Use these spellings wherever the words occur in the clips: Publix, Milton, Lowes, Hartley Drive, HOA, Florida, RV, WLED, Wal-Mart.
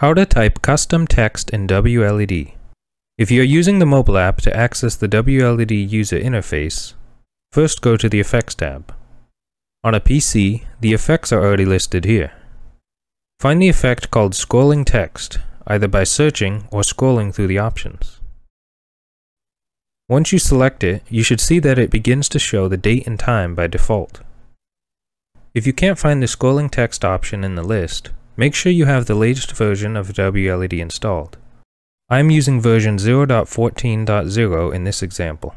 How to type custom text in WLED. If you are using the mobile app to access the WLED user interface, first go to the Effects tab. On a PC, the effects are already listed here. Find the effect called Scrolling Text, either by searching or scrolling through the options. Once you select it, you should see that it begins to show the date and time by default. If you can't find the Scrolling Text option in the list, make sure you have the latest version of WLED installed. I am using version 0.14.0 in this example.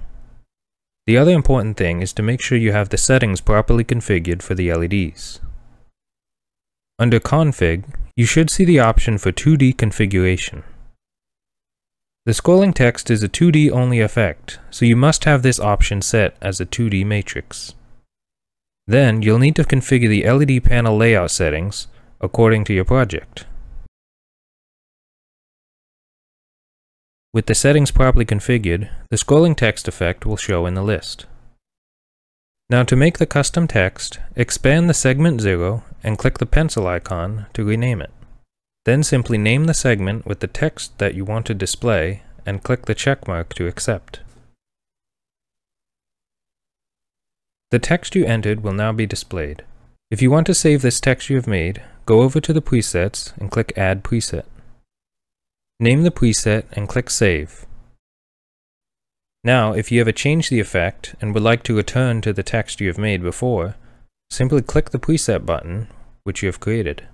The other important thing is to make sure you have the settings properly configured for the LEDs. Under Config, you should see the option for 2D configuration. The Scrolling Text is a 2D only effect, so you must have this option set as a 2D matrix. Then you'll need to configure the LED panel layout settings according to your project. With the settings properly configured, the Scrolling Text effect will show in the list. Now to make the custom text, expand the segment 0 and click the pencil icon to rename it. Then simply name the segment with the text that you want to display and click the check mark to accept. The text you entered will now be displayed. If you want to save this text you have made, go over to the presets and click Add Preset. Name the preset and click Save. Now, if you ever change the effect and would like to return to the text you have made before, simply click the preset button which you have created.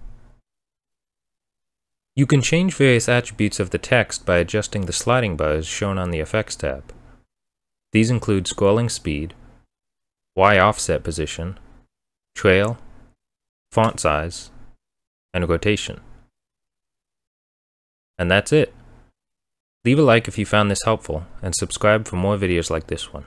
You can change various attributes of the text by adjusting the sliding bars shown on the Effects tab. These include scrolling speed, Y offset position, trail, font size, and rotation. And that's it. Leave a like if you found this helpful, and subscribe for more videos like this one.